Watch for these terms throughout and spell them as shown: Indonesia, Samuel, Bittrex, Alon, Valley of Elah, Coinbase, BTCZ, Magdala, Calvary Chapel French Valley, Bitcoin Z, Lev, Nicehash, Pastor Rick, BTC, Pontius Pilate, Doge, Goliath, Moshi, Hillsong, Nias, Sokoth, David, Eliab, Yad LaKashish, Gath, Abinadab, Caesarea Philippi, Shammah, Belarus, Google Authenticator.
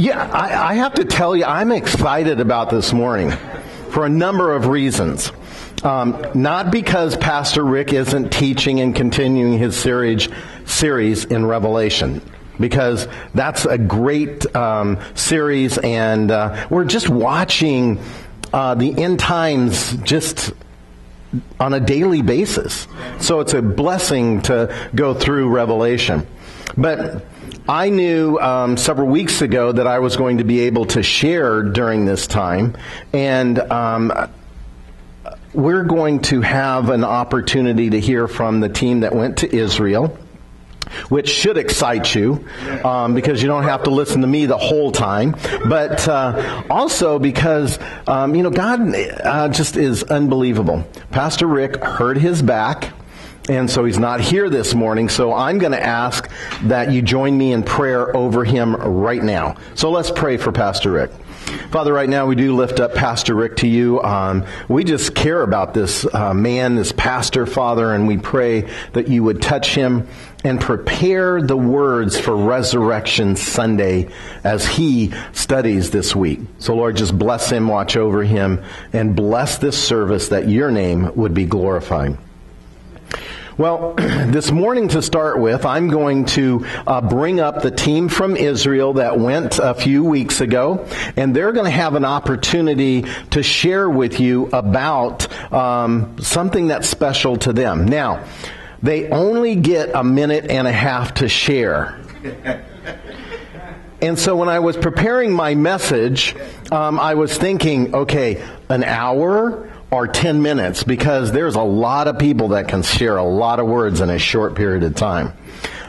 Yeah, I have to tell you, I'm excited about this morning for a number of reasons. Not because Pastor Rick isn't teaching and continuing his series in Revelation, because that's a great series, and we're just watching the end times just on a daily basis. So it's a blessing to go through Revelation. But I knew several weeks ago that I was going to be able to share during this time, and we're going to have an opportunity to hear from the team that went to Israel, which should excite you, because you don't have to listen to me the whole time, but also because, God just is unbelievable. Pastor Rick hurt his back, and so he's not here this morning, so I'm going to ask that you join me in prayer over him right now. So let's pray for Pastor Rick. Father, right now we do lift up Pastor Rick to you. We just care about this man, this pastor, Father, and we pray that you would touch him and prepare the words for Resurrection Sunday as he studies this week. So, Lord, just bless him, watch over him, and bless this service that your name would be glorified. Well, this morning to start with, I'm going to bring up the team from Israel that went a few weeks ago, and they're going to have an opportunity to share with you about something that's special to them. Now, they only get a minute and a half to share. And so when I was preparing my message, I was thinking, okay, an hour or 10 minutes, because there's a lot of people that can share a lot of words in a short period of time.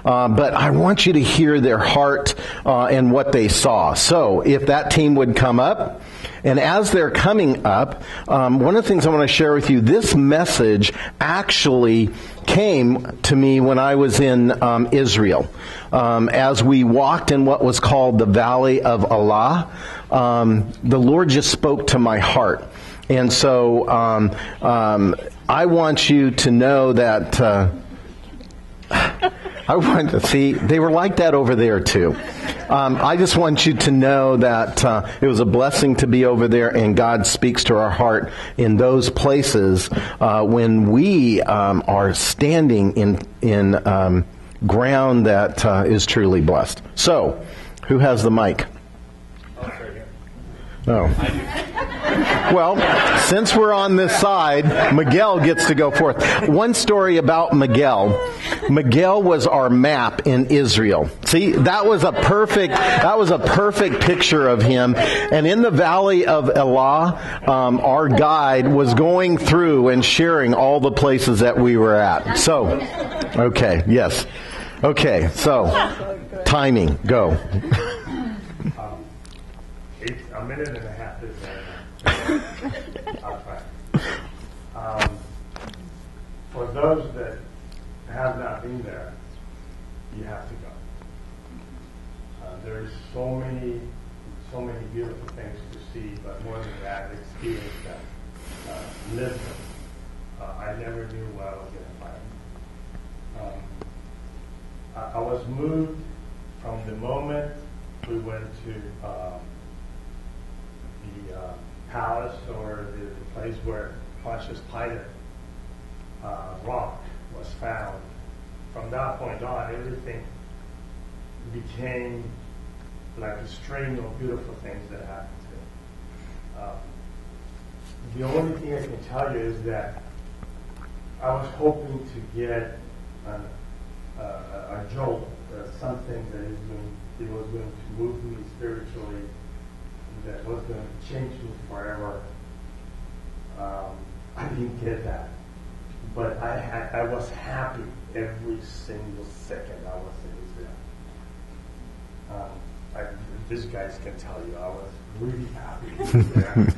But I want you to hear their heart and what they saw. So if that team would come up, and as they're coming up, one of the things I want to share with you, this message actually came to me when I was in Israel. As we walked in what was called the Valley of Elah, the Lord just spoke to my heart. And so I want you to know that I want to see, they were like that over there too. I just want you to know that it was a blessing to be over there, and God speaks to our heart in those places when we are standing in ground that is truly blessed. So, who has the mic? Oh. Well, since we're on this side, Miguel gets to go forth. One story about Miguel. Miguel was our map in Israel. See, that was a perfect picture of him. And in the Valley of Elah, our guide was going through and sharing all the places that we were at. So, okay, yes. Okay, so, timing, go. It's a minute and a half. For those that have not been there, you have to go. There's so many beautiful things to see, but more than that, experience that, live them. I never knew what I was going to find. I was moved from the moment we went to the palace, or the place where Pontius Pilate rock was found. From that point on, everything became like a string of beautiful things that happened to me. The only thing I can tell you is that I was hoping to get a jolt, something that was going to move me spiritually, that was going to change me forever. I didn't get that. But I was happy every single second I was in Israel. These guys can tell you I was really happy.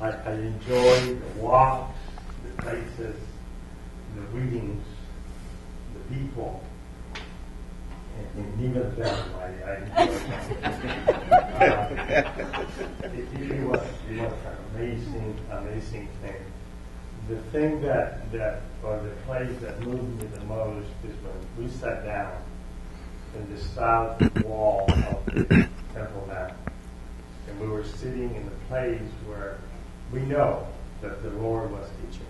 I enjoyed the walks, the places, the readings, the people. And even then, I enjoyed it was an amazing thing. The thing or the place that moved me the most is when we sat down in the south wall of the Temple Mount. And we were sitting in the place where we know that the Lord was teaching.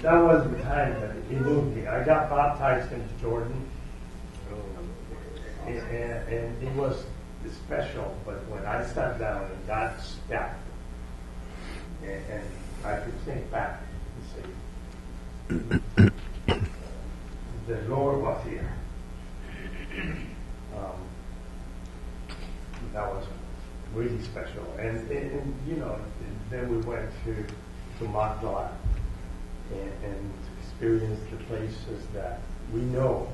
That was the time that he moved me. I got baptized in Jordan. And it was special, but when I sat down and God stepped, and I could think back and say, the Lord was here. That was really special. And you know, then we went to Magdala and experienced the places that we know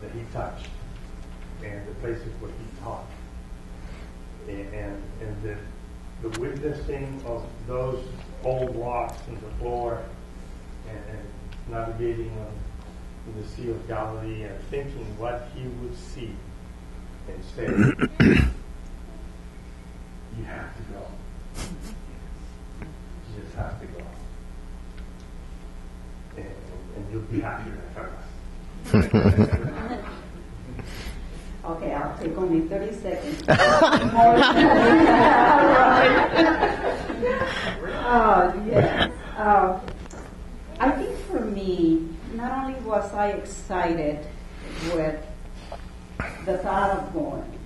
that he touched, and the places where he taught, and the witnessing of those old rocks and the floor, and navigating in the Sea of Galilee, and thinking what he would see and say, you have to go. You just have to go. And you'll be happy with us. Okay, I'll take only 30 seconds. Oh, yes. I think for me, not only was I excited with the thought of going,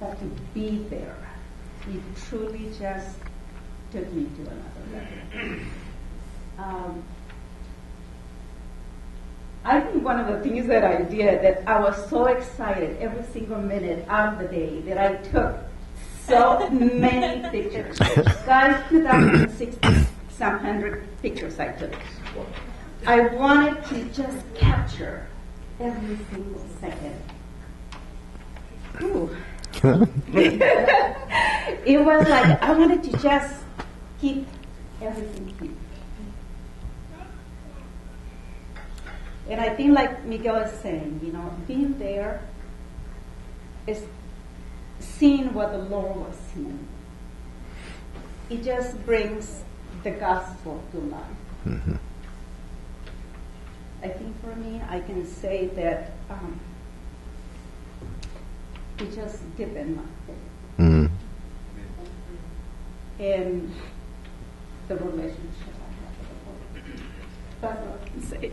but to be there, it truly just took me to another level. I think one of the things that I did, that I was so excited every single minute of the day, that I took so many pictures. Guys, 2,060 some hundred pictures I took. I wanted to just capture every single second. Ooh. It was like I wanted to just keep everything here. And I think, like Miguel is saying, you know, being there is seeing what the Lord was seeing. It just brings the gospel to life. Mm-hmm. I think for me, I can say that it just deepened my faith. Mm-hmm. And the relationship I have with the Lord. That's what I can say.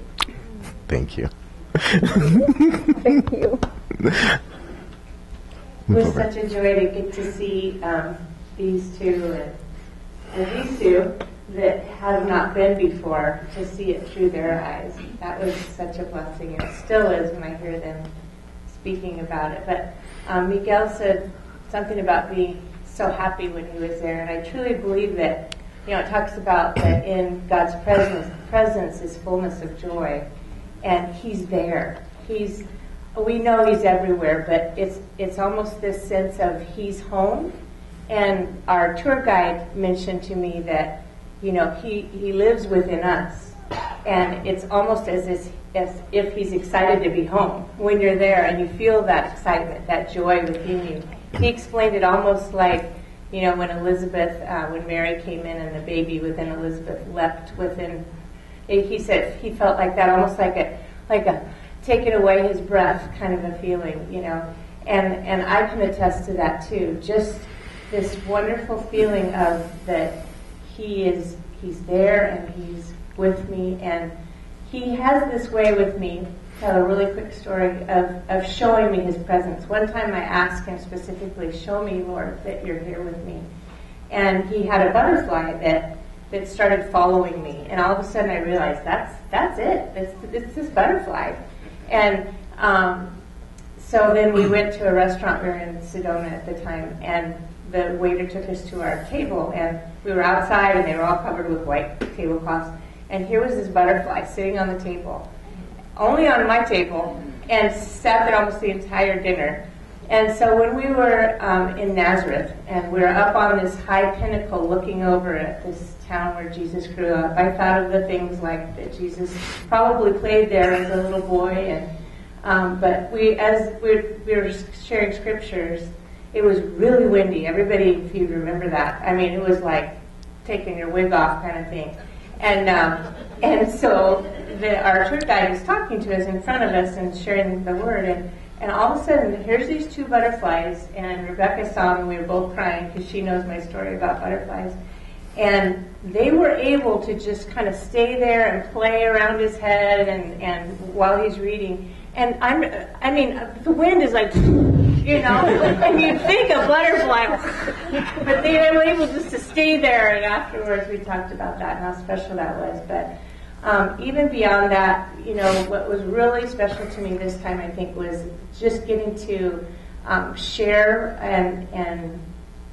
Thank you. Thank you. It was such a joy to get to see these two and these two that have not been before, to see it through their eyes. That was such a blessing, and it still is when I hear them speaking about it. But Miguel said something about being so happy when he was there, and I truly believe that, you know, it talks about that in God's presence is fullness of joy. And he's there. We know he's everywhere, but it's almost this sense of he's home. And our tour guide mentioned to me that, you know, he lives within us. And it's almost as if he's excited to be home when you're there, and you feel that excitement, that joy within you. He explained it almost like, you know, when Mary came in and the baby within Elizabeth leapt within. He said he felt like that, almost like a take it away his breath kind of a feeling, you know. And I can attest to that too. Just this wonderful feeling of that he's there and he's with me, and he has this way with me. Tell a really quick story of showing me his presence. One time I asked him specifically, "Show me, Lord, that you're here with me." And he had a butterfly that started following me, and all of a sudden I realized that's it. It's this butterfly, and so then we went to a restaurant. We were in Sedona at the time, and the waiter took us to our table, and we were outside, and they were all covered with white tablecloths, and here was this butterfly sitting on the table, only on my table, and sat there almost the entire dinner. And so when we were in Nazareth, and we were up on this high pinnacle looking over at this town where Jesus grew up, I thought of the things like that Jesus probably played there as a little boy. And but as we were sharing scriptures, it was really windy. Everybody, if you remember that, I mean, it was like taking your wig off kind of thing. And so our tour guide was talking to us in front of us and sharing the word, and all of a sudden, here's these two butterflies, and Rebecca saw them, we were both crying because she knows my story about butterflies, and they were able to just kind of stay there and play around his head and while he's reading. And I mean, the wind is like, you know, and you think a butterfly, but they were able just to stay there. And afterwards, we talked about that and how special that was. But even beyond that, you know, what was really special to me this time, I think, was just getting to share and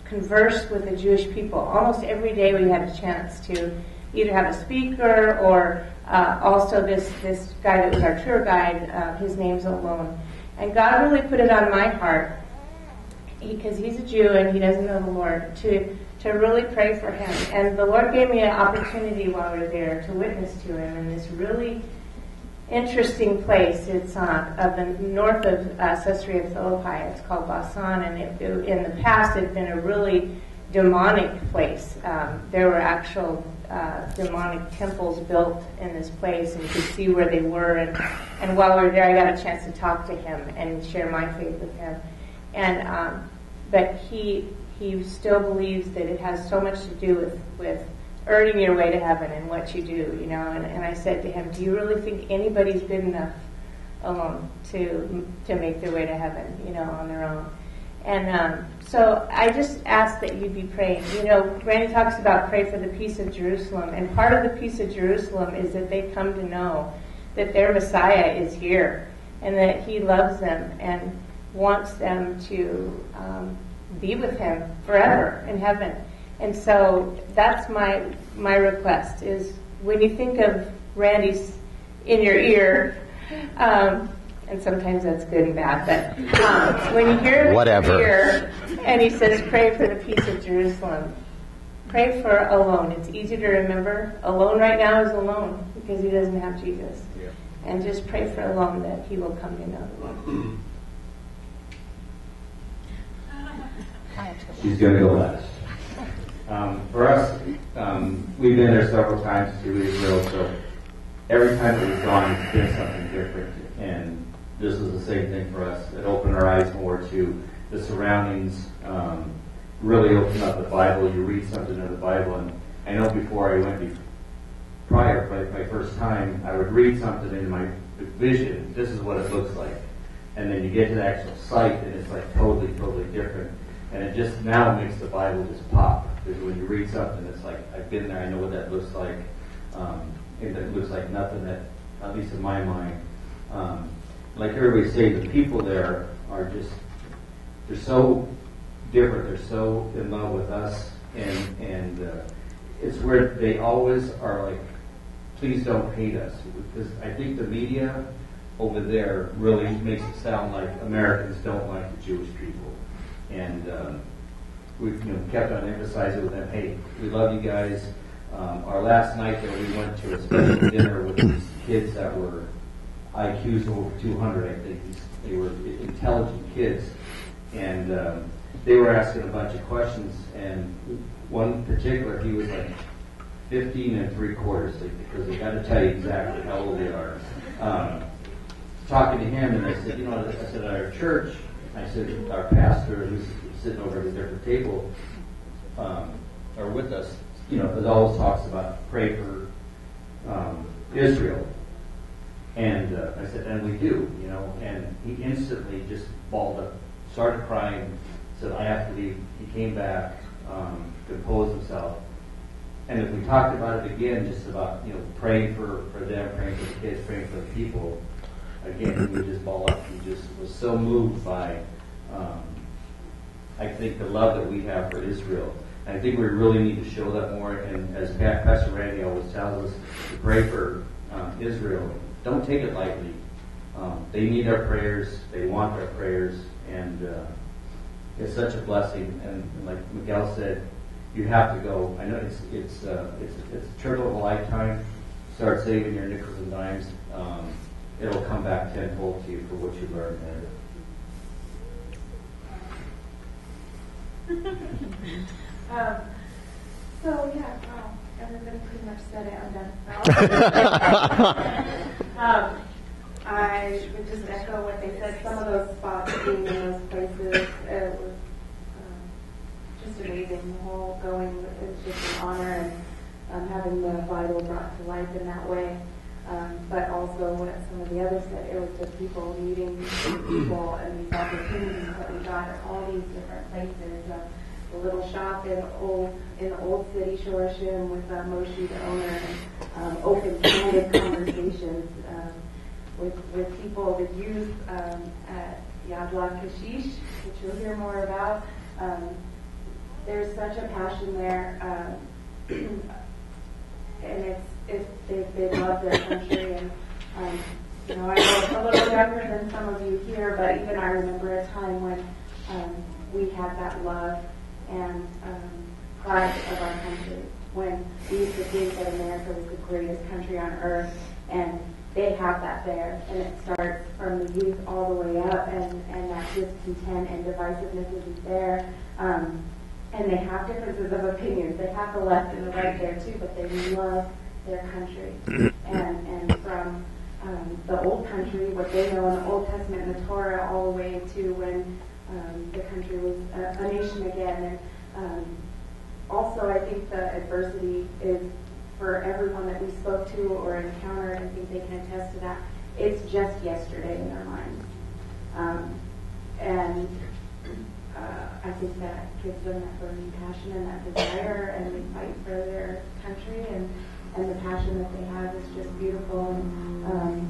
converse with the Jewish people. Almost every day, we had a chance to either have a speaker or also this guy that was our tour guide, his name's Alon. And God really put it on my heart, because he's a Jew and he doesn't know the Lord, to really pray for him. And the Lord gave me an opportunity while we were there to witness to him in this really interesting place. It's up north of Caesarea Philippi. It's called Basan, and it, in the past it had been a really demonic place. There were actual demonic temples built in this place, and you could see where they were. And while we were there, I got a chance to talk to him and share my faith with him. And but he still believes that it has so much to do with earning your way to heaven and what you do, you know. And I said to him, "Do you really think anybody's good enough alone to make their way to heaven, you know, on their own?" And so I just ask that you be praying. You know, Randy talks about pray for the peace of Jerusalem. And part of the peace of Jerusalem is that they come to know that their Messiah is here and that he loves them and wants them to be with him forever in heaven. And so that's my request is when you think of Randy's in your ear, and sometimes that's good and bad, but when you hear him here, and he says, pray for the peace of Jerusalem, pray for Alon. It's easy to remember. Alon right now is alone because he doesn't have Jesus. Yeah. And just pray for Alon that he will come to know the Lord. She's going to go last. For us, we've been there several times to Israel, so every time that we've gone, it's been something different. And this is the same thing for us. It opened our eyes more to the surroundings, really opened up the Bible. You read something in the Bible, and I know before I went prior, but my first time, I would read something in my vision, this is what it looks like. And then you get to the actual site, and it's like totally, totally different. And it just now makes the Bible just pop. Because when you read something, it's like, I've been there, I know what that looks like. And it looks like nothing that, at least in my mind, like everybody say, the people there are just, they're so different, they're so in love with us, and it's where they always are like, please don't hate us, because I think the media over there really makes it sound like Americans don't like the Jewish people, and we've kept on emphasizing with them, hey, we love you guys. Our last night that we went to a special dinner with these kids that were IQs over 200, I think. They were intelligent kids. And they were asking a bunch of questions. And one particular, he was like 15 3/4, because they got to tell you exactly how old they are. Talking to him, and I said, I said, at our church, I said, our pastor, who's sitting over at a different table, or with us, it always talks about pray for Israel. And I said, and we do, and he instantly just balled up, started crying, said, I have to leave. He came back, composed himself. And if we talked about it again, just about, praying for them, praying for the kids, praying for the people, again, he would just ball up. He just was so moved by, I think, the love that we have for Israel. And I think we really need to show that more. And as Pastor Randy always tells us, to pray for Israel. Don't take it lightly. They need our prayers. They want our prayers. And it's such a blessing. And like Miguel said, you have to go. I know it's a turtle of a lifetime. Start saving your nickels and dimes. It'll come back tenfold to you for what you learned there. So, Everybody pretty much said it. I'm done. I would just echo what they said. Some of those spots being in those places, it was just amazing. The whole going, it's just an honor, and having the Bible brought to life in that way. But also what some of the others said, it was just people meeting people and these opportunities that we got at all these different places. The little shop in the old city, Shoreshan, with Moshi, the owner, and open-minded conversations with people, the youth at Yad LaKashish, which you'll hear more about. There's such a passion there, and they love their country. And I know a little younger than some of you here, but even I remember a time when we had that love and pride of our country, when we used to think that America was the greatest country on earth, and they have that there, and it starts from the youth all the way up, and that discontent and divisiveness is there. And they have differences of opinions. They have the left and the right there too, but they love their country. And from the old country, what they know in the Old Testament and the Torah, all the way to when the country was a nation again. And also, I think the adversity is, for everyone that we spoke to or encountered, I think they can attest to that, it's just yesterday in their minds. I think that gives them that burning passion and that desire, and they fight for their country, and the passion that they have is just beautiful. And,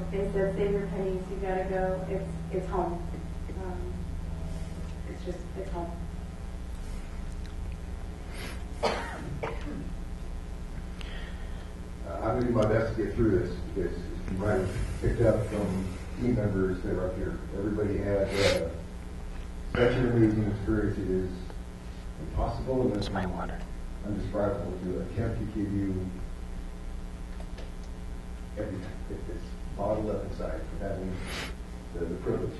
if they said, save your pennies, you gotta go, it's home. It's home. I'm doing my best to get through this. You might have picked up from team members that are up here. Everybody had such an amazing experience. It is impossible and it's my water. Undescribable to attempt to give you everything. It's bottled up inside for having the privilege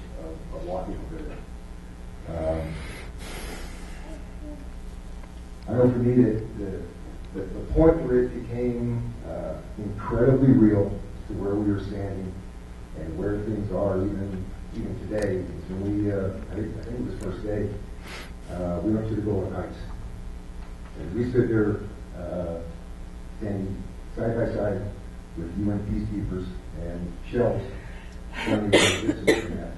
of walking over there. I know for me that the point where it became incredibly real to where we were standing and where things are even today is when we, I think it was the first day, we went to the Golden Heights. And we stood there standing side by side with UN peacekeepers and shells pointing to this and that.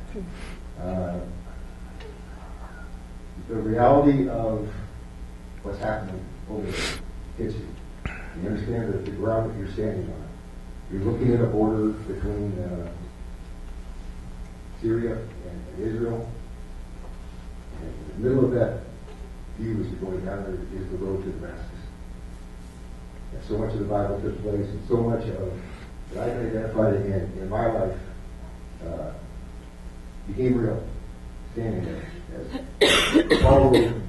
The reality of what's happening over there hits you. You understand that the ground that you're standing on, you're looking at a border between Syria and Israel, and in the middle of that view as you're going down there is the road to Damascus. And so much of the Bible took place, and so much of that I can identify in my life became real, standing there as following.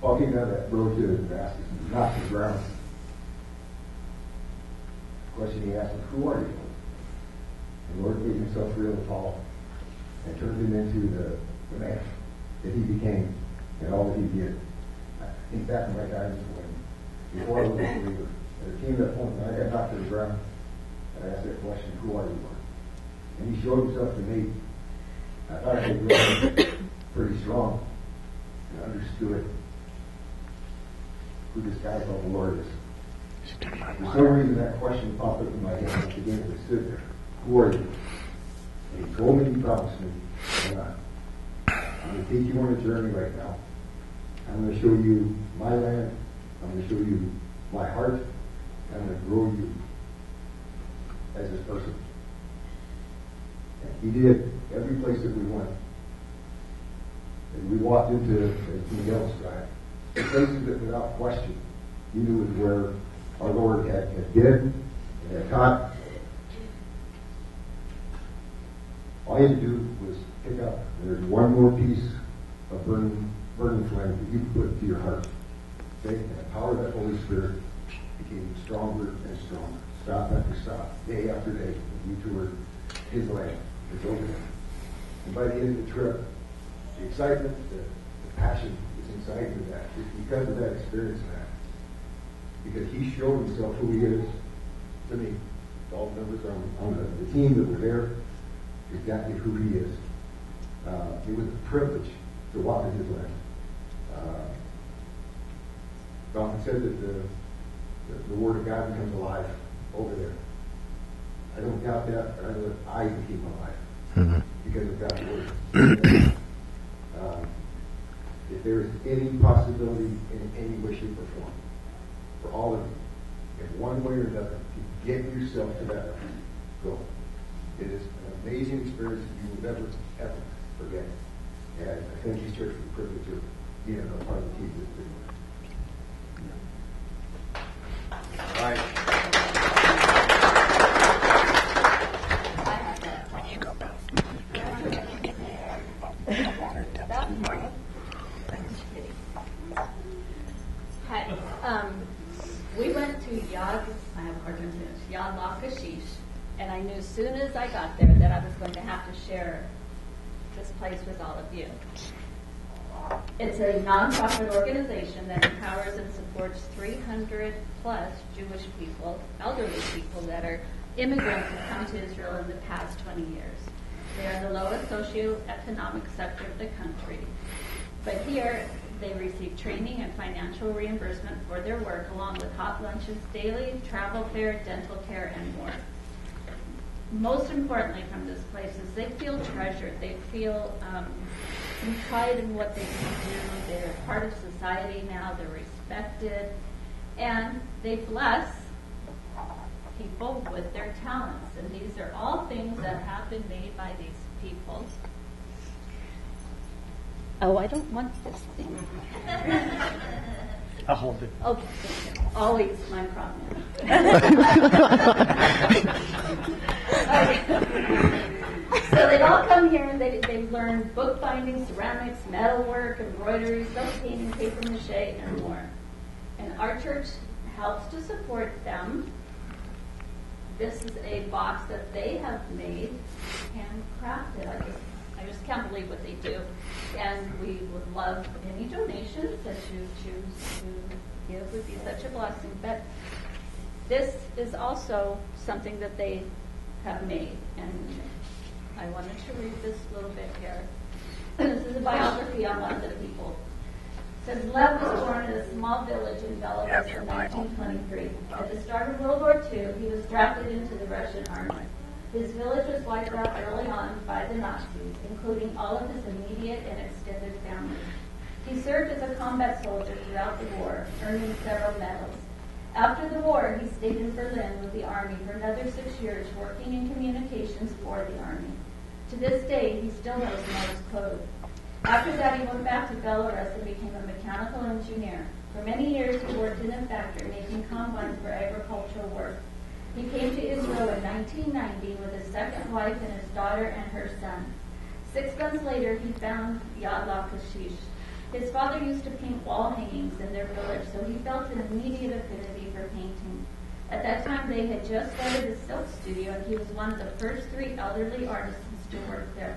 Walking down that road to Damascus and not to the ground. The question he asked was, who are you? And the Lord made himself real to Paul and turned him into the man that he became and all that he did. I think back in my times when, before I was a believer, there came that point when I got knocked to the ground and I asked that question, who are you, Lord? And he showed himself to me. I thought I had grown pretty strong and understood who this guy called the Lord is. For some reason that question popped up in my head at the beginning of the stood there. Who are you? And he told me, he promised me, I'm going to take you on a journey right now. I'm going to show you my land. I'm going to show you my heart. I'm going to grow you as this person. And he did every place that we went. And we walked into Miguel's drive. The places that without question you knew was where our Lord had been and had taught. All you had to do was pick up. There's one more piece of burning flame that you put into your heart. Okay? And the power of that Holy Spirit became stronger and stronger. Stop after stop, day after day, as you toured his land, his open land. And by the end of the trip, the excitement, the passion is inside of that. It's because of that experience, man. Because he showed himself who he is to me. All the members on the team that were there, exactly who he is. It was a privilege to walk in his land. It's often said that the Word of God becomes alive over there. I don't doubt that, but I know that I became alive because of God's Word. If there is any possibility in any way, shape, or form, for all of you, in one way or another, to get yourself to that goal, it is an amazing experience that you will never, ever forget. And I thank you, church, for the privilege of being a part of the team this week. All right. You go back. Give me the water. Hi. We went to Yad LaKashish, and I knew as soon as I got there that I was going to have to share this place with all of you. It's a nonprofit organization that empowers and supports 300 plus Jewish people, elderly people that are immigrants who come to Israel in the past 20 years. They are the lowest socioeconomic sector of the country. But here they receive training and financial reimbursement for their work, along with hot lunches daily, travel fare, dental care, and more. Most importantly from this place is they feel treasured. They feel pride in what they can do. They're part of society now. They're respected. And they bless people with their talents. And these are all things that have been made by these people. Oh, I don't want this thing. I'll hold it. Okay. Always my problem. So they all come here and they learn bookbinding, ceramics, metalwork, embroidery, silk painting, paper mache, and more. And our church helps to support them. This is a box that they have made, handcrafted. I just can't believe what they do. And we would love any donations that you choose to give. Would be such a blessing. But this is also something that they have made. And I wanted to read this little bit here. This is a biography on one of the people. It says, Lev was born in a small village in Belarus in 1923. At the start of World War II, he was drafted into the Russian army. His village was wiped out early on by the Nazis, including all of his immediate and extended family. He served as a combat soldier throughout the war, earning several medals. After the war, he stayed in Berlin with the army for another 6 years, working in communications for the army. To this day, he still knows Morse code. After that, he went back to Belarus and became a mechanical engineer. For many years, he worked in a factory making combines for agricultural work. He came to Israel in 1990 with his second wife and his daughter and her son. 6 months later, he found Yad LaKashish. His father used to paint wall hangings in their village, so he felt an immediate affinity for painting. At that time, they had just started a silk studio, and he was one of the first three elderly artisans to work there.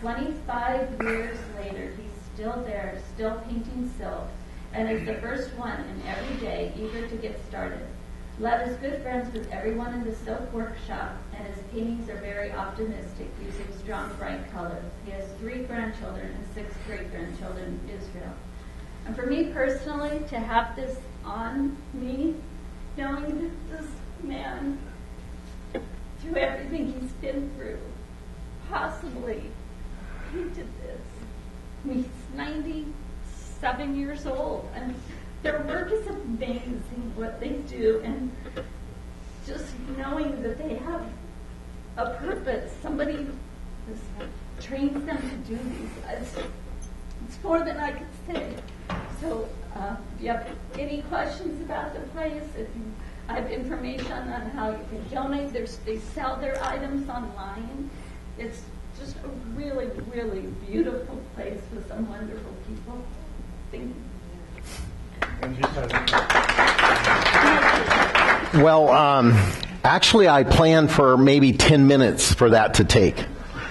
25 years later, he's still there, still painting silk, and is the first one in every day, eager to get started. Lev is good friends with everyone in the silk workshop, and his paintings are very optimistic, using strong, bright colors. He has 3 grandchildren and 6 great-grandchildren in Israel. And for me personally, to have this on me, knowing that this man, through everything he's been through, possibly painted this. I mean, he's 97 years old. And their work is amazing, what they do, and just knowing that they have a purpose. Somebody trains them to do these. It's more than I could say. So if you have any questions about the place, if you have information on how you can donate, they sell their items online. It's just a really, really beautiful place with some wonderful people. Thank you. Well, actually I planned for maybe 10 minutes for that to take.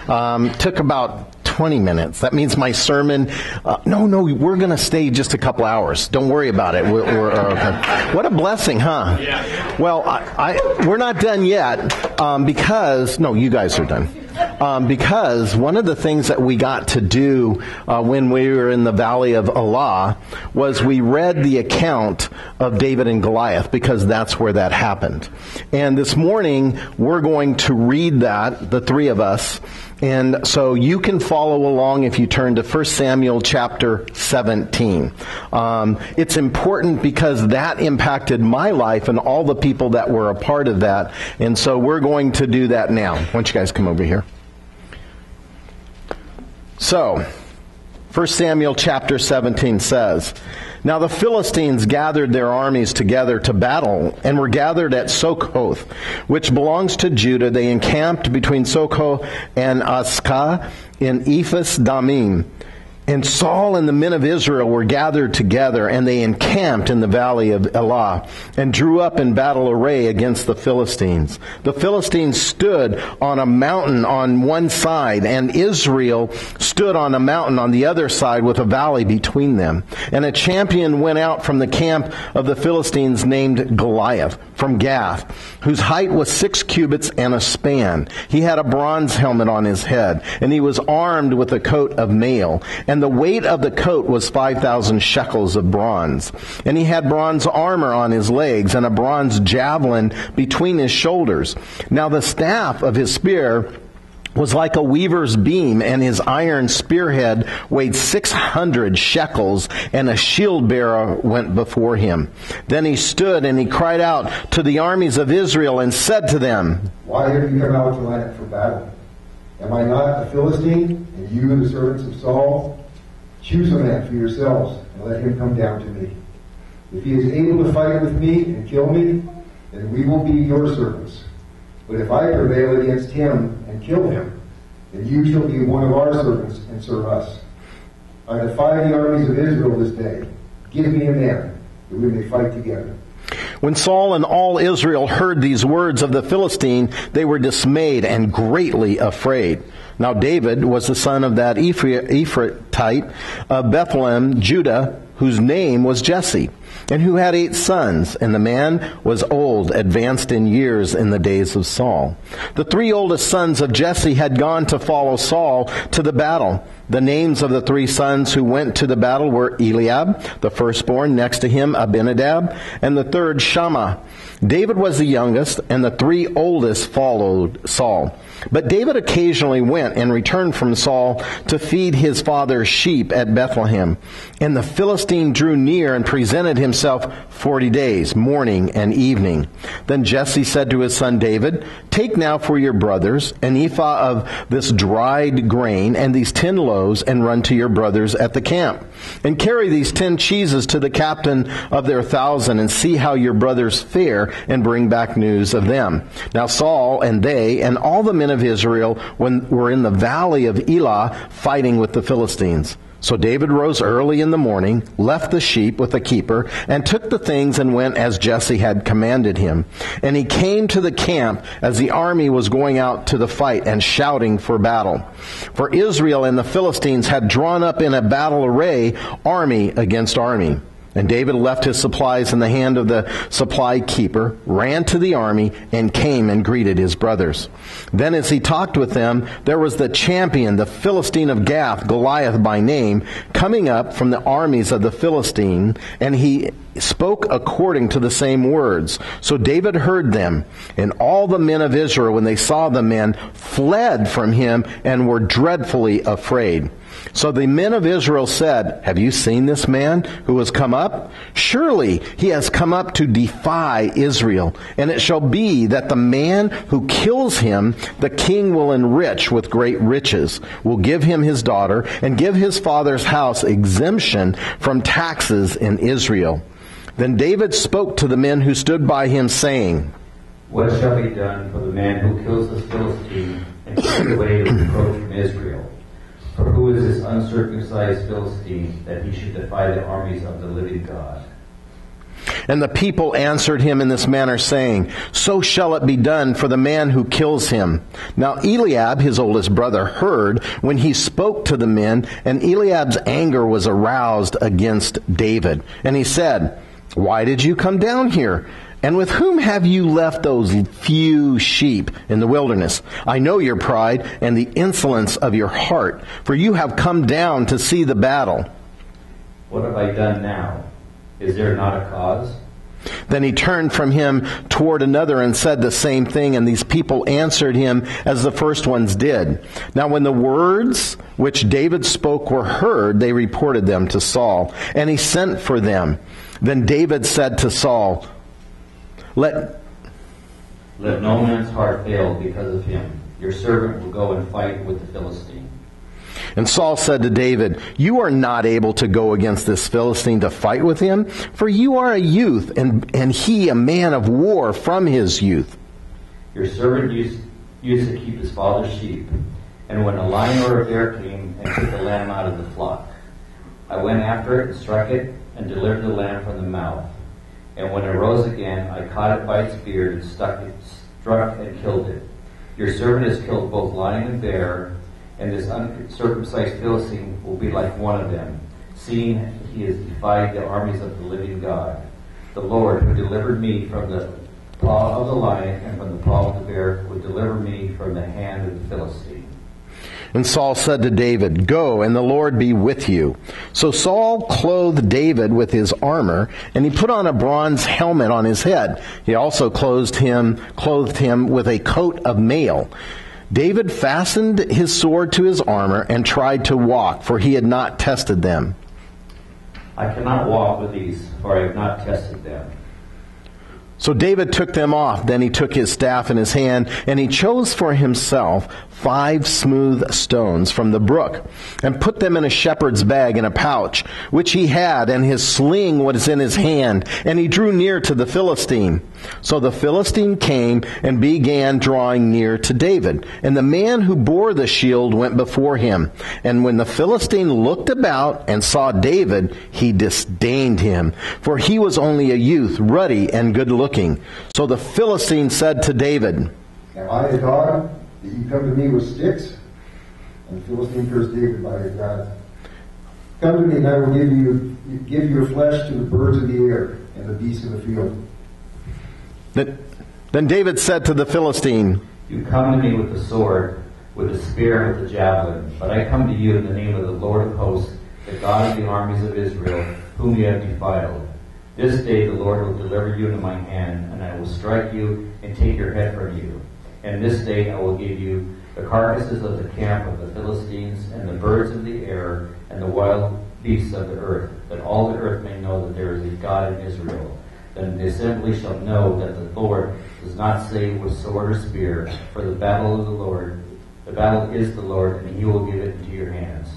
Took about 20 minutes. That means my sermon, no, we're going to stay just a couple hours. Don't worry about it. We're okay. What a blessing, huh? Yeah. Well, we're not done yet because, no, you guys are done. Because one of the things that we got to do when we were in the Valley of Elah was we read the account of David and Goliath, because that's where that happened. And this morning, we're going to read that, the three of us. And so you can follow along if you turn to 1 Samuel chapter 17. It's important because that impacted my life and all the people that were a part of that. And so we're going to do that now. Why don't you guys come over here? So, 1 Samuel chapter 17 says, Now the Philistines gathered their armies together to battle, and were gathered at Sokoth, which belongs to Judah. They encamped between Sokoth and Aska in Ephes damin. And Saul and the men of Israel were gathered together, and they encamped in the Valley of Elah, and drew up in battle array against the Philistines. The Philistines stood on a mountain on one side, and Israel stood on a mountain on the other side with a valley between them. And a champion went out from the camp of the Philistines named Goliath from Gath, whose height was 6 cubits and a span. He had a bronze helmet on his head, and he was armed with a coat of mail. And the weight of the coat was 5,000 shekels of bronze. And he had bronze armor on his legs, and a bronze javelin between his shoulders. Now the staff of his spear was like a weaver's beam, and his iron spearhead weighed 600 shekels, and a shield bearer went before him. Then he stood and he cried out to the armies of Israel and said to them, Why have you come out to line up for battle? Am I not a Philistine, and you the servants of Saul? Choose a man for yourselves, and let him come down to me. If he is able to fight with me and kill me, then we will be your servants. But if I prevail against him and kill him, then you shall be one of our servants and serve us. I defy the armies of Israel this day. Give me a man, that we may fight together. When Saul and all Israel heard these words of the Philistine, they were dismayed and greatly afraid. Now David was the son of that Ephratite of Bethlehem, Judah, whose name was Jesse, and who had 8 sons, and the man was old, advanced in years in the days of Saul. The 3 oldest sons of Jesse had gone to follow Saul to the battle. The names of the 3 sons who went to the battle were Eliab, the firstborn, next to him Abinadab, and the third Shammah. David was the youngest, and the 3 oldest followed Saul. But David occasionally went and returned from Saul to feed his father's sheep at Bethlehem. And the Philistine drew near and presented himself 40 days, morning and evening. Then Jesse said to his son David, Take now for your brothers an ephah of this dried grain and these 10 loaves, and run to your brothers at the camp. And carry these 10 cheeses to the captain of their 1,000, and see how your brothers fare, and bring back news of them. Now Saul and they and all the men of Israel were in the Valley of Elah fighting with the Philistines. So David rose early in the morning, left the sheep with the keeper, and took the things and went as Jesse had commanded him. And he came to the camp as the army was going out to the fight and shouting for battle. For Israel and the Philistines had drawn up in a battle array, army against army. And David left his supplies in the hand of the supply keeper, ran to the army, and came and greeted his brothers. Then as he talked with them, there was the champion, the Philistine of Gath, Goliath by name, coming up from the armies of the Philistine, and he spoke according to the same words. So David heard them, and all the men of Israel, when they saw the man, fled from him and were dreadfully afraid. So the men of Israel said, Have you seen this man who has come up? Surely he has come up to defy Israel. And it shall be that the man who kills him, the king will enrich with great riches, will give him his daughter, and give his father's house exemption from taxes in Israel. Then David spoke to the men who stood by him, saying, What shall be done for the man who kills this Philistine and takes away the reproach from Israel? For who is this uncircumcised Philistine that he should defy the armies of the living God? And the people answered him in this manner, saying, so shall it be done for the man who kills him. Now Eliab, his oldest brother, heard when he spoke to the men, and Eliab's anger was aroused against David. And he said, why did you come down here? And with whom have you left those few sheep in the wilderness? I know your pride and the insolence of your heart, for you have come down to see the battle. What have I done now? Is there not a cause? Then he turned from him toward another and said the same thing, and these people answered him as the first ones did. Now when the words which David spoke were heard, they reported them to Saul, and he sent for them. Then David said to Saul, Let no man's heart fail because of him. Your servant will go and fight with the Philistine. And Saul said to David, you are not able to go against this Philistine to fight with him, for you are a youth, and he a man of war from his youth. Your servant used to keep his father's sheep, and when a lion or a bear came and took the lamb out of the flock, I went after it and struck it and delivered the lamb from the mouth. And when it rose again, I caught it by its beard and struck and killed it. Your servant has killed both lion and bear, and this uncircumcised Philistine will be like one of them, seeing he has defied the armies of the living God. The Lord, who delivered me from the paw of the lion and from the paw of the bear, will deliver me from the hand of the Philistine. And Saul said to David, go, and the Lord be with you. So Saul clothed David with his armor, and he put on a bronze helmet on his head. He also clothed him with a coat of mail. David fastened his sword to his armor and tried to walk, for he had not tested them. I cannot walk with these, for I have not tested them. So David took them off. Then he took his staff in his hand, and he chose for himself 5 smooth stones from the brook, and put them in a shepherd's bag in a pouch, which he had, and his sling was in his hand, and he drew near to the Philistine. So the Philistine came and began drawing near to David, and the man who bore the shield went before him. And when the Philistine looked about and saw David, he disdained him, for he was only a youth, ruddy and good-looking. So the Philistine said to David, am I a God that you come to me with sticks? And the Philistine cursed David by his God. Come to me, and I will give your flesh to the birds of the air and the beasts of the field. Then David said to the Philistine, you come to me with the sword, with the spear, with the javelin, but I come to you in the name of the Lord of hosts, the God of the armies of Israel, whom you have defiled. This day the Lord will deliver you into my hand, and I will strike you and take your head from you. And this day I will give you the carcasses of the camp of the Philistines, and the birds of the air, and the wild beasts of the earth, that all the earth may know that there is a God in Israel. Then the assembly shall know that the Lord does not save with sword or spear, for the battle of the Lord, the battle is the Lord, and he will give it into your hands.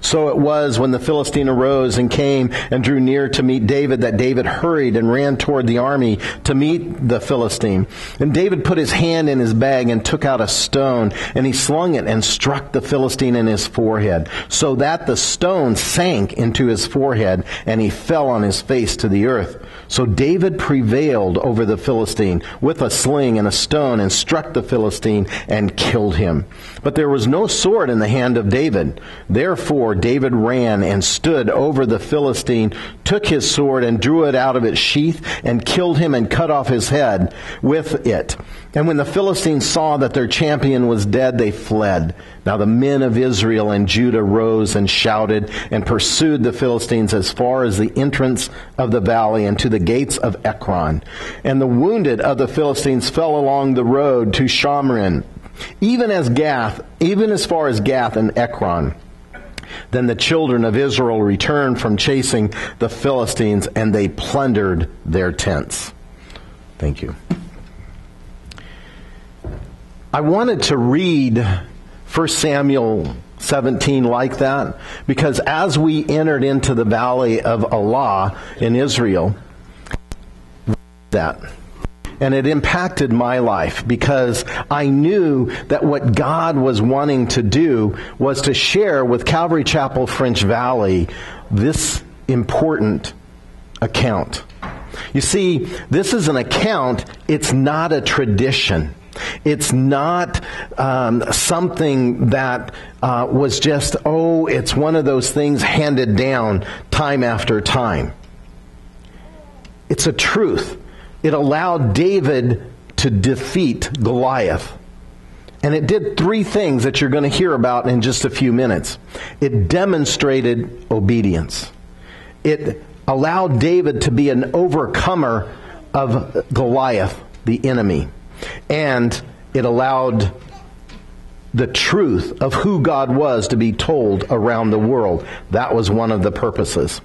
So it was when the Philistine arose and came and drew near to meet David that David hurried and ran toward the army to meet the Philistine. And David put his hand in his bag and took out a stone, and he slung it and struck the Philistine in his forehead, so that the stone sank into his forehead, and he fell on his face to the earth. So David prevailed over the Philistine with a sling and a stone, and struck the Philistine and killed him. But there was no sword in the hand of David. Therefore David ran and stood over the Philistine, took his sword and drew it out of its sheath, and killed him and cut off his head with it. And when the Philistines saw that their champion was dead, they fled. Now the men of Israel and Judah rose and shouted and pursued the Philistines as far as the entrance of the valley and to the gates of Ekron. And the wounded of the Philistines fell along the road to Shamron, even as far as Gath and Ekron. Then the children of Israel returned from chasing the Philistines, and they plundered their tents. Thank you. I wanted to read 1 Samuel 17 like that, because as we entered into the Valley of Elah in Israel, that. And it impacted my life, because I knew that what God was wanting to do was to share with Calvary Chapel French Valley this important account. You see, this is an account. It's not a tradition. It's not something that was just, oh, it's one of those things handed down time after time. It's a truth. It allowed David to defeat Goliath. And it did three things that you're going to hear about in just a few minutes. It demonstrated obedience. It allowed David to be an overcomer of Goliath, the enemy. And it allowed the truth of who God was to be told around the world. That was one of the purposes.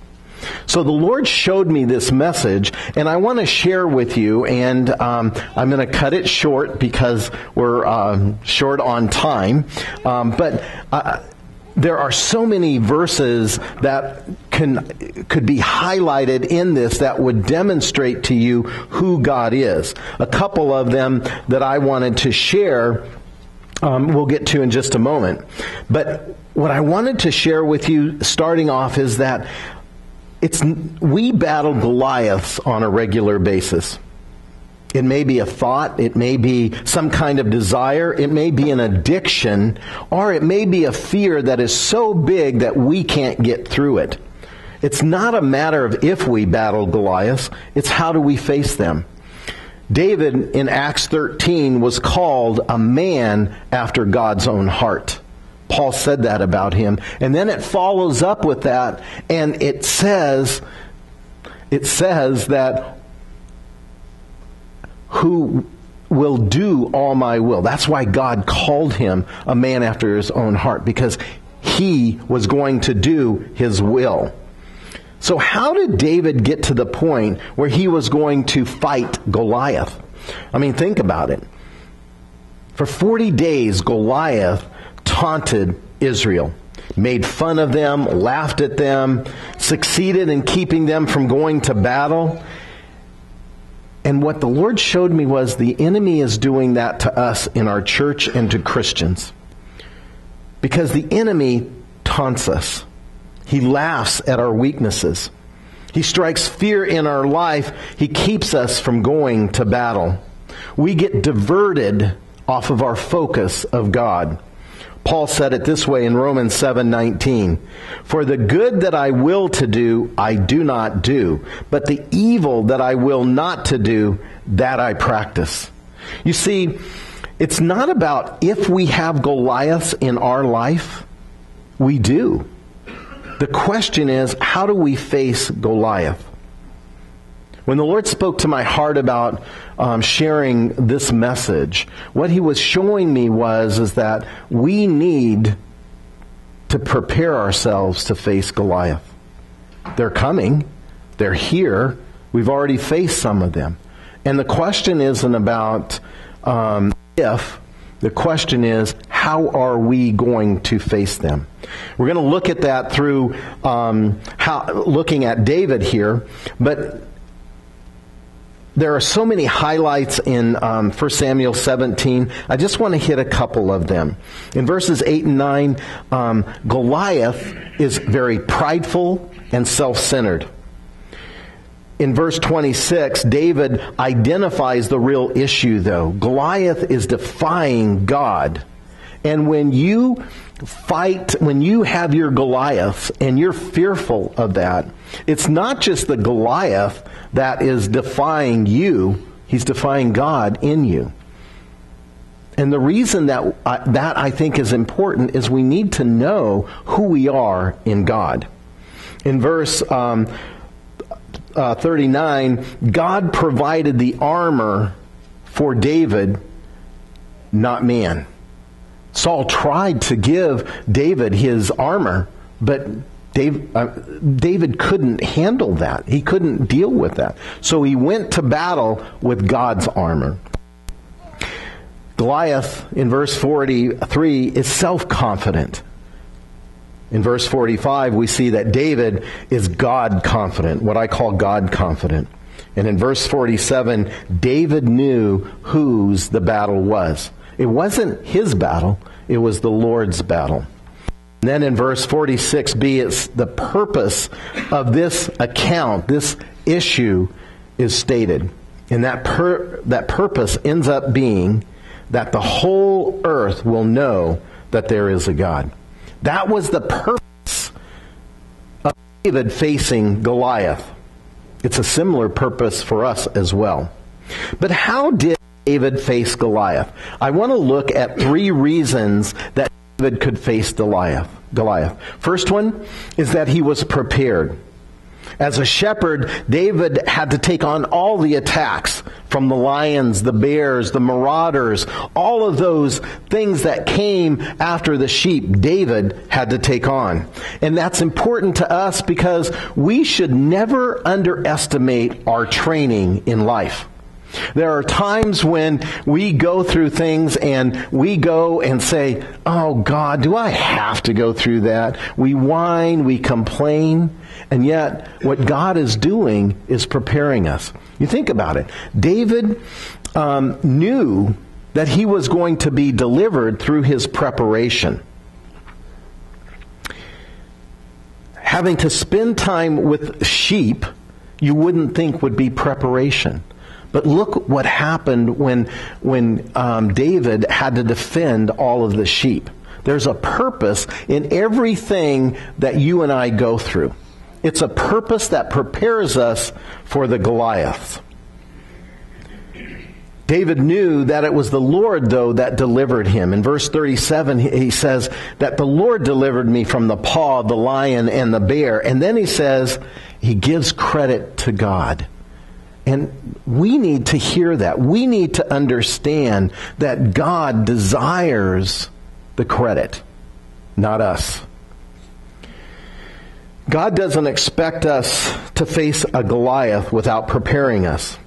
So the Lord showed me this message, and I want to share with you, and I'm going to cut it short because we're short on time. There are so many verses that could be highlighted in this that would demonstrate to you who God is. A couple of them that I wanted to share, we'll get to in just a moment. But what I wanted to share with you starting off is that we battle Goliaths on a regular basis. It may be a thought, it may be some kind of desire, it may be an addiction, or it may be a fear that is so big that we can't get through it. It's not a matter of if we battle Goliaths, it's how do we face them. David in Acts 13 was called a man after God's own heart. Paul said that about him. And then it follows up with that, and it says that who will do all my will. That's why God called him a man after his own heart, because he was going to do his will. So how did David get to the point where he was going to fight Goliath? I mean, think about it. For 40 days, Goliath taunted Israel, made fun of them, laughed at them, succeeded in keeping them from going to battle. And what the Lord showed me was the enemy is doing that to us in our church and to Christians. Because the enemy taunts us. He laughs at our weaknesses. He strikes fear in our life. He keeps us from going to battle. We get diverted off of our focus of God. Paul said it this way in Romans 7:19, "For the good that I will to do, I do not do, but the evil that I will not to do, that I practice." You see, it's not about if we have Goliaths in our life. We do. The question is, how do we face Goliath? When the Lord spoke to my heart about sharing this message, what He was showing me was that we need to prepare ourselves to face Goliath. They're coming. They're here. We've already faced some of them. And the question isn't about if. The question is, how are we going to face them? We're going to look at that through looking at David here, but there are so many highlights in 1 Samuel 17. I just want to hit a couple of them. In verses 8 and 9, Goliath is very prideful and self-centered. In verse 26, David identifies the real issue, though. Goliath is defying God. And when you fight, when you have your Goliaths and you're fearful of that, it's not just the Goliath that is defying you. He's defying God in you. And the reason that I think is important is we need to know who we are in God. In verse 39, God provided the armor for David, not man. Saul tried to give David his armor, but David couldn't handle that. He couldn't deal with that. So he went to battle with God's armor. Goliath, in verse 43, is self-confident. In verse 45, we see that David is God-confident, what I call God-confident. And in verse 47, David knew whose the battle was. It wasn't his battle, it was the Lord's battle. And then in verse 46b, it's the purpose of this account, this issue, is stated. And that purpose ends up being that the whole earth will know that there is a God. That was the purpose of David facing Goliath. It's a similar purpose for us as well. But how did David face Goliath? I want to look at three reasons that David could face Goliath. First one is that he was prepared. As a shepherd, David had to take on all the attacks from the lions, the bears, the marauders, all of those things that came after the sheep, David had to take on. And that's important to us because we should never underestimate our training in life. There are times when we go through things and we go and say, oh God, do I have to go through that? We whine, we complain, and yet what God is doing is preparing us. You think about it. David knew that he was going to be delivered through his preparation. Having to spend time with sheep, you wouldn't think would be preparation. But look what happened when David had to defend all of the sheep. There's a purpose in everything that you and I go through. It's a purpose that prepares us for the Goliath. David knew that it was the Lord, though, that delivered him. In verse 37, he says that the Lord delivered me from the paw of the lion and the bear. And then he says, he gives credit to God. And we need to hear that. We need to understand that God desires the credit, not us. God doesn't expect us to face a Goliath without preparing us.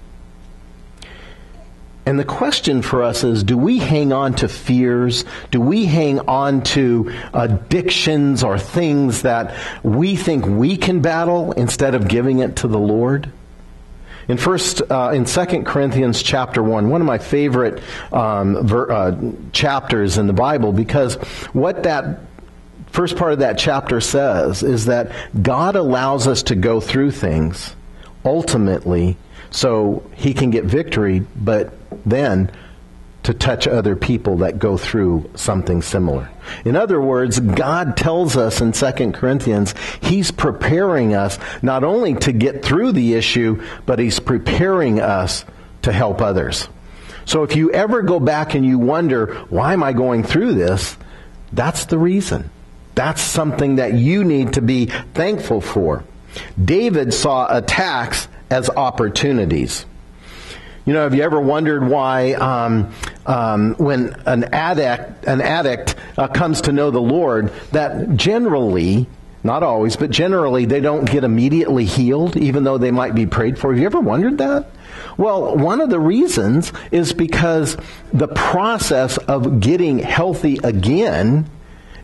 And the question for us is, do we hang on to fears? Do we hang on to addictions or things that we think we can battle instead of giving it to the Lord? In 2 Corinthians chapter 1, one of my favorite chapters in the Bible, because what that first part of that chapter says is that God allows us to go through things ultimately so he can get victory, but then to touch other people that go through something similar. In other words, God tells us in 2 Corinthians, he's preparing us not only to get through the issue, but he's preparing us to help others. So if you ever go back and you wonder, why am I going through this? That's the reason. That's something that you need to be thankful for. David saw attacks as opportunities. You know, have you ever wondered why when an addict comes to know the Lord, that generally, not always, but generally they don't get immediately healed, even though they might be prayed for? Have you ever wondered that? Well, one of the reasons is because the process of getting healthy again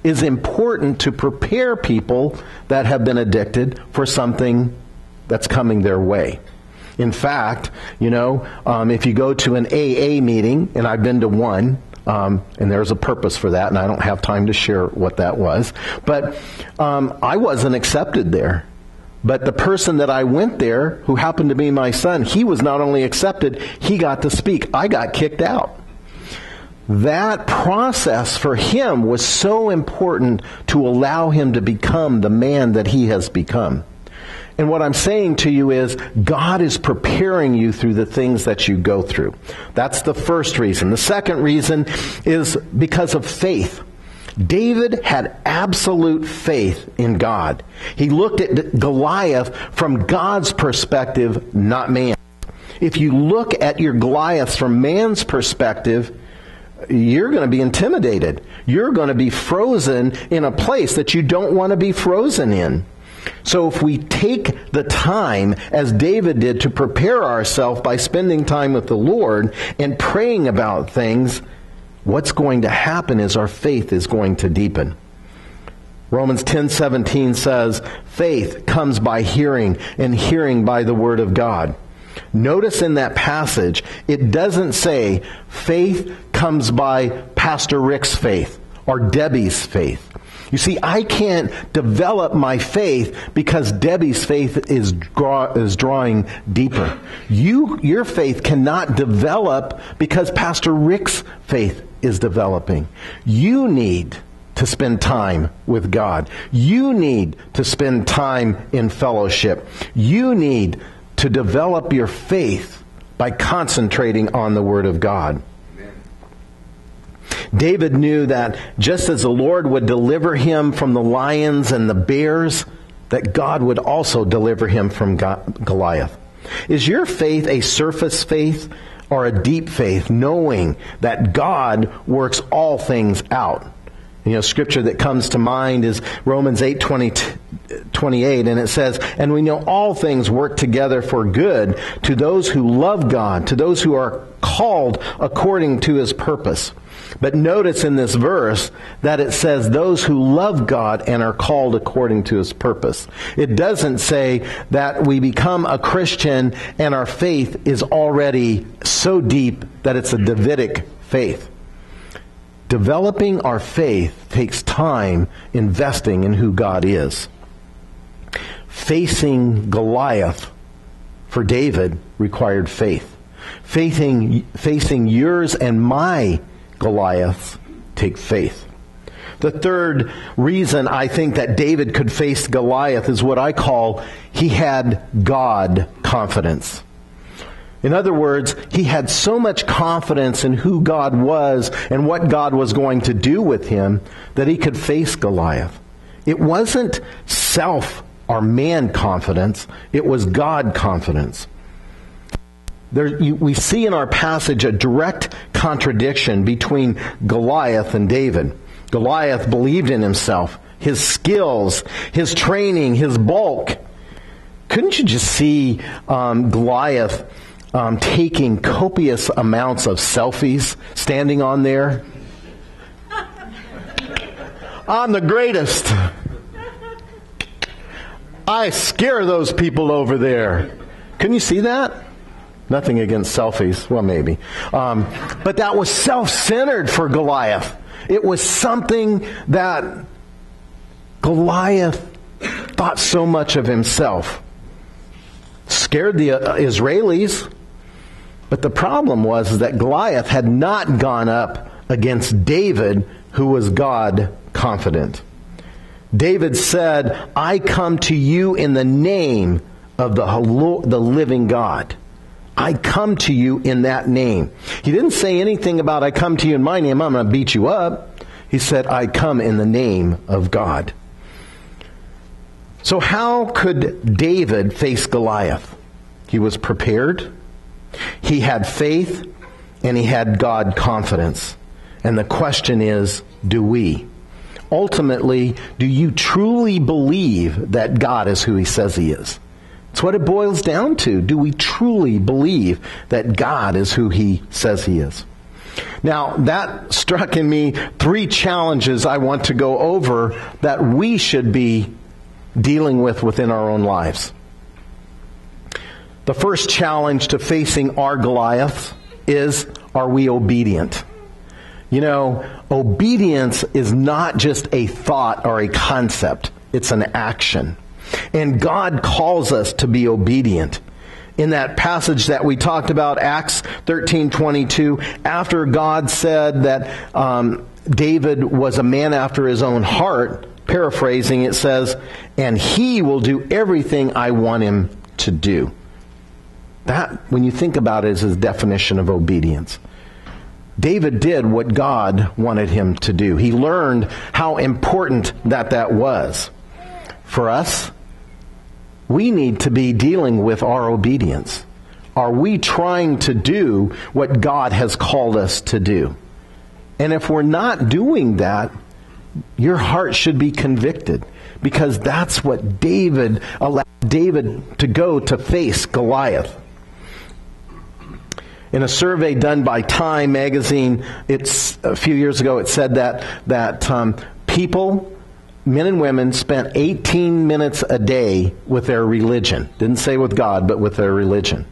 is important to prepare people that have been addicted for something that's coming their way. In fact, you know, if you go to an AA meeting, and I've been to one, and there's a purpose for that, and I don't have time to share what that was, but I wasn't accepted there. But the person that I went there, who happened to be my son, he was not only accepted, he got to speak. I got kicked out. That process for him was so important to allow him to become the man that he has become. And what I'm saying to you is, God is preparing you through the things that you go through. That's the first reason. The second reason is because of faith. David had absolute faith in God. He looked at Goliath from God's perspective, not man. If you look at your Goliaths from man's perspective, you're going to be intimidated. You're going to be frozen in a place that you don't want to be frozen in. So if we take the time, as David did, to prepare ourselves by spending time with the Lord and praying about things, what's going to happen is our faith is going to deepen. Romans 10:17 says, faith comes by hearing, and hearing by the word of God. Notice in that passage, it doesn't say faith comes by Pastor Rick's faith or Debbie's faith. You see, I can't develop my faith because Debbie's faith is drawing deeper. Your faith cannot develop because Pastor Rick's faith is developing. You need to spend time with God. You need to spend time in fellowship. You need to develop your faith by concentrating on the Word of God. David knew that just as the Lord would deliver him from the lions and the bears, that God would also deliver him from Goliath. Is your faith a surface faith or a deep faith, knowing that God works all things out? You know, scripture that comes to mind is Romans 8:28, and it says, "And we know all things work together for good to those who love God, to those who are called according to His purpose." But notice in this verse that it says those who love God and are called according to His purpose. It doesn't say that we become a Christian and our faith is already so deep that it's a Davidic faith. Developing our faith takes time investing in who God is. Facing Goliath for David required faith. Facing yours and my Goliath take faith. The third reason I think that David could face Goliath is what I call he had God confidence. In other words, he had so much confidence in who God was and what God was going to do with him that he could face Goliath. It wasn't self or man confidence, it was God confidence. We see in our passage a direct contradiction between Goliath and David. Goliath believed in himself, his skills, his training, his bulk. Couldn't you just see Goliath taking copious amounts of selfies, standing on there? I'm the greatest. I scare those people over there. Couldn't you see that? Nothing against selfies. Well, maybe. But that was self-centered for Goliath. It was something that Goliath thought so much of himself. Scared the Israelis. But the problem was that Goliath had not gone up against David, who was God confident. David said, "I come to you in the name of the living God. I come to you in that name." He didn't say anything about, "I come to you in my name, I'm going to beat you up." He said, "I come in the name of God." So how could David face Goliath? He was prepared. He had faith, and he had God confidence. And the question is, do we? Ultimately, do you truly believe that God is who He says He is? It's what it boils down to. Do we truly believe that God is who He says He is? Now, that struck in me three challenges I want to go over that we should be dealing with within our own lives. The first challenge to facing our Goliath is, are we obedient? You know, obedience is not just a thought or a concept. It's an action. And God calls us to be obedient. In that passage that we talked about, Acts 13:22, after God said that David was a man after his own heart, paraphrasing, it says, "And he will do everything I want him to do." That, when you think about it, is his definition of obedience. David did what God wanted him to do. He learned how important that was. For us, we need to be dealing with our obedience. Are we trying to do what God has called us to do? And if we're not doing that, your heart should be convicted, because that's what David allowed David to go to face Goliath. In a survey done by Time magazine, it's a few years ago, it said that people, men and women, spent 18 minutes a day with their religion. Didn't say with God, but with their religion.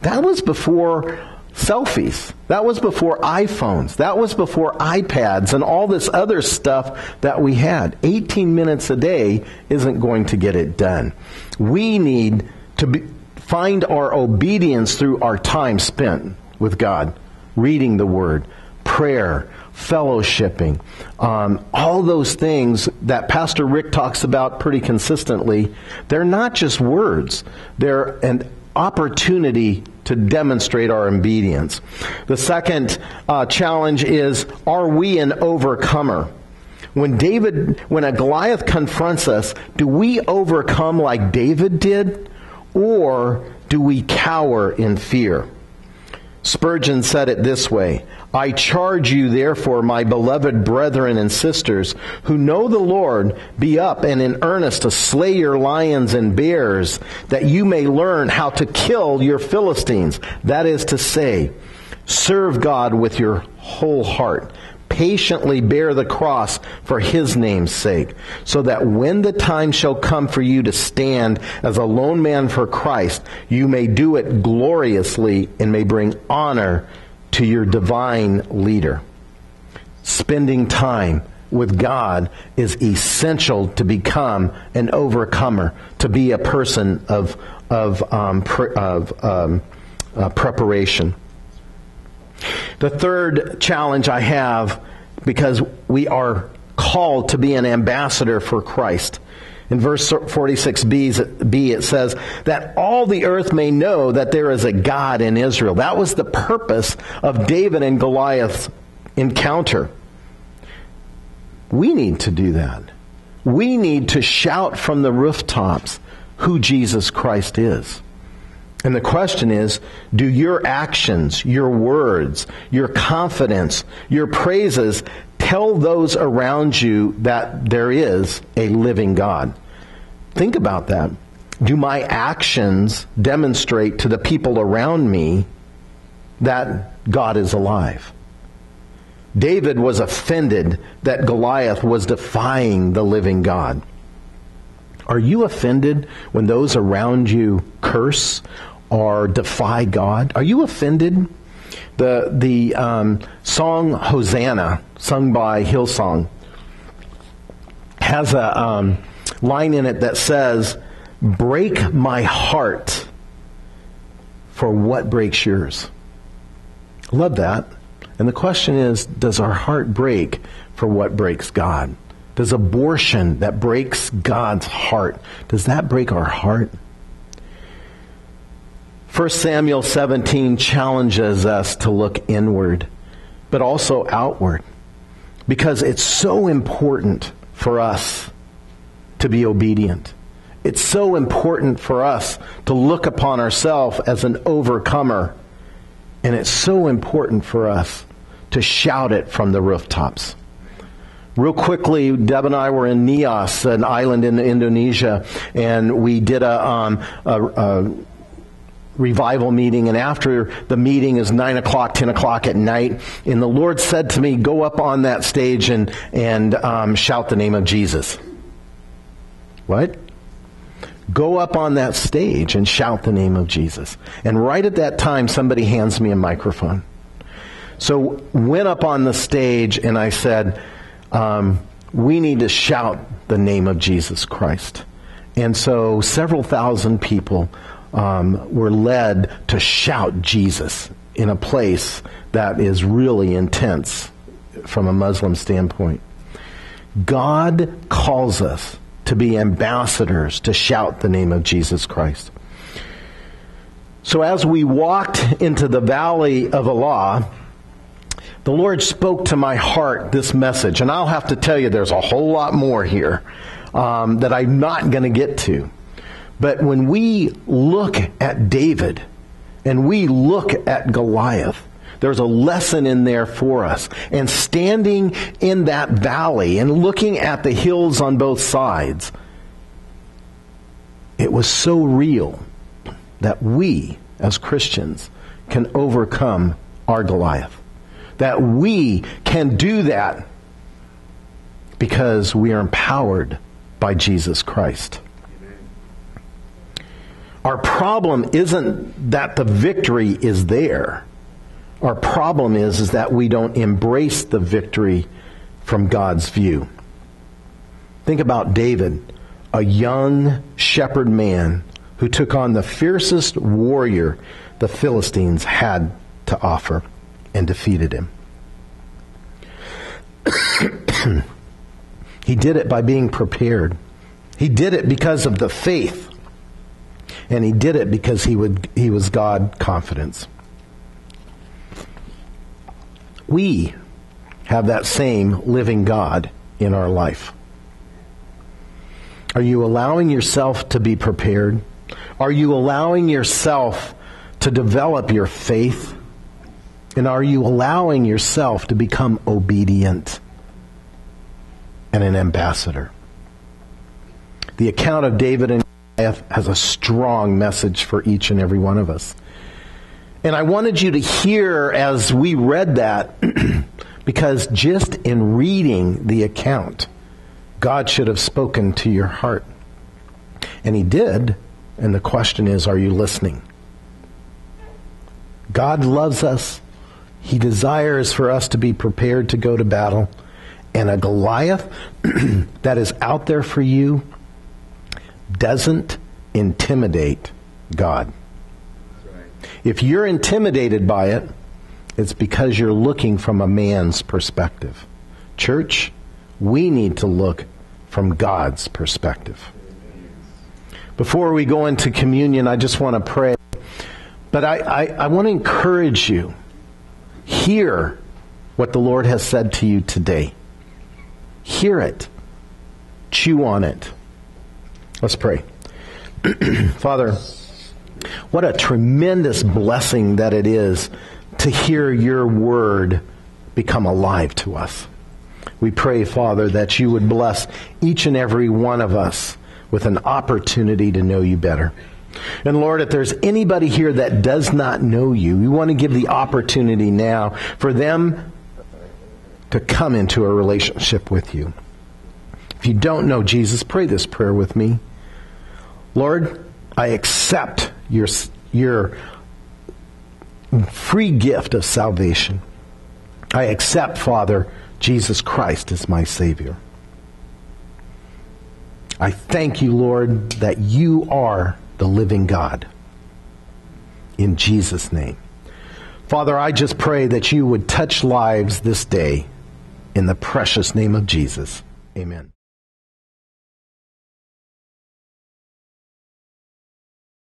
That was before selfies. That was before iPhones. That was before iPads and all this other stuff that we had. 18 minutes a day isn't going to get it done. We need to find our obedience through our time spent with God, reading the Word, prayer, fellowshipping, all those things that Pastor Rick talks about pretty consistently. They're not just words. They're an opportunity to demonstrate our obedience. The second challenge is, are we an overcomer? When a Goliath confronts us, do we overcome like David did, or do we cower in fear? Spurgeon said it this way: I charge you, therefore, my beloved brethren and sisters, who know the Lord, be up and in earnest to slay your lions and bears, that you may learn how to kill your Philistines. That is to say, serve God with your whole heart. Patiently bear the cross for His name's sake, so that when the time shall come for you to stand as a lone man for Christ, you may do it gloriously and may bring honor to your divine leader. Spending time with God is essential to become an overcomer, to be a person of preparation. The third challenge I have, because we are called to be an ambassador for Christ. In verse 46b, it says that all the earth may know that there is a God in Israel. That was the purpose of David and Goliath's encounter. We need to do that. We need to shout from the rooftops who Jesus Christ is. And the question is, do your actions, your words, your confidence, your praises tell those around you that there is a living God? Think about that. Do my actions demonstrate to the people around me that God is alive? David was offended that Goliath was defying the living God. Are you offended when those around you curse or defy God? Are you offended? The song Hosanna, sung by Hillsong, has a line in it that says, break my heart for what breaks yours. Love that. And the question is, does our heart break for what breaks God? Does abortion that breaks God's heart, does that break our heart? 1 Samuel 17 challenges us to look inward, but also outward, because it's so important for us to be obedient. It's so important for us to look upon ourselves as an overcomer, and it's so important for us to shout it from the rooftops. Real quickly, Deb and I were in Nias, an island in Indonesia, and we did a revival meeting. And after the meeting is 9 o'clock, 10 o'clock at night, and the Lord said to me, go up on that stage and shout the name of Jesus. What? Go up on that stage and shout the name of Jesus. And right at that time, somebody hands me a microphone. So went up on the stage and I said, we need to shout the name of Jesus Christ. And so several thousand people were led to shout Jesus in a place that is really intense from a Muslim standpoint. God calls us to be ambassadors to shout the name of Jesus Christ. So as we walked into the Valley of Elah, the Lord spoke to my heart this message, and I'll have to tell you there's a whole lot more here that I'm not going to get to. But when we look at David and we look at Goliath, there's a lesson in there for us. And standing in that valley and looking at the hills on both sides, it was so real that we, as Christians, can overcome our Goliath. That we can do that because we are empowered by Jesus Christ. Amen. Our problem isn't that the victory is there. Our problem is that we don't embrace the victory from God's view. Think about David, a young shepherd man who took on the fiercest warrior the Philistines had to offer and defeated him. He did it by being prepared. He did it because of the faith. And he did it because he was God confidence. We have that same living God in our life. Are you allowing yourself to be prepared? Are you allowing yourself to develop your faith? And are you allowing yourself to become obedient and an ambassador? The account of David and Goliath has a strong message for each and every one of us. And I wanted you to hear as we read that, because just in reading the account, God should have spoken to your heart. And he did. And the question is, are you listening? God loves us. He desires for us to be prepared to go to battle. And a Goliath that is out there for you doesn't intimidate God. If you're intimidated by it, it's because you're looking from a man's perspective. Church, we need to look from God's perspective. Before we go into communion, I just want to pray. But I want to encourage you. Hear what the Lord has said to you today. Hear it. Chew on it. Let's pray. Father, what a tremendous blessing that it is to hear your word become alive to us. We pray, Father, that you would bless each and every one of us with an opportunity to know you better. And Lord, if there's anybody here that does not know you, we want to give the opportunity now for them to come into a relationship with you. If you don't know Jesus, pray this prayer with me. Lord, I accept your free gift of salvation. I accept, Father, Jesus Christ as my Savior. I thank you, Lord, that you are the living God. In Jesus' name. Father, I just pray that you would touch lives this day. In the precious name of Jesus. Amen.